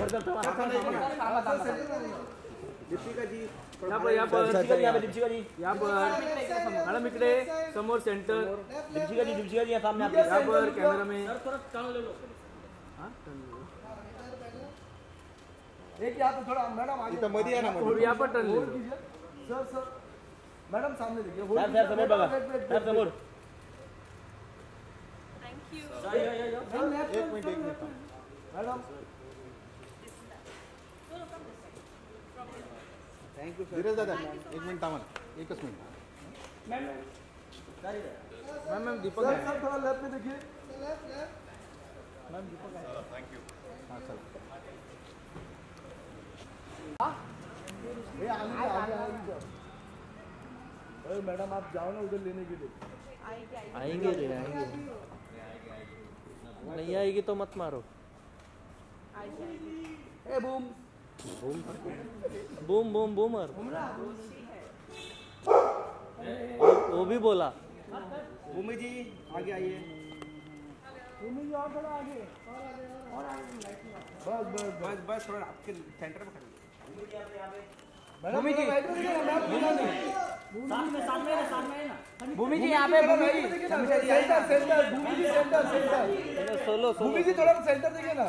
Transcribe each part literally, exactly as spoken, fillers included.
दीपिका जी दीपिका जी यहाँ पर मैडम इकडे समोर सेंटर दीपिका जी दीपिका जी सामने आपके यहाँ पर कैमरा में एक यहाँ तो थोड़ा मैडम आगे मधी है ना यहाँ पर टर्न ले लो सर सर मैडम सामने देखिए सर समोर बघा सर समोर थैंक यू एक मिनट एक minute madam thank you sir Dheeraj दादा एक मिनट थांबा एकच minute ma'am ma'am ma'am Deepak sir थोड़ा लेफ्ट में देखिए left left ma'am Deepak sir thank you हां सर हां ए आगे आगे अरे मैडम आप जाओ ना उधर लेने के लिए आएंगे आएंगे आएंगे आएंगे नहीं आएगी तो मत मारो ए boom boom boom boom boomer वो भी बोला भूमि जी आगे आइए भूमि जी और थोड़ा आगे और आगे बस बस बस बस थोड़ा आपके सेंटर में खड़े भूमि जी सामने सामने सामने ना भूमि जी यहाँ पे भूमि जी सेंटर सेंटर भूमि जी सेंटर सेंटर सोलो भूमि जी थोड़ा सेंटर देखिए ना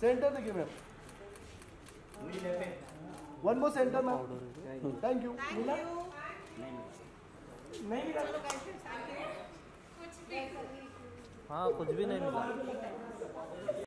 सेंटर देखिए ma'am one more centre ma'am thank you मिला नहीं मिला हाँ कुछ भी नहीं मिला।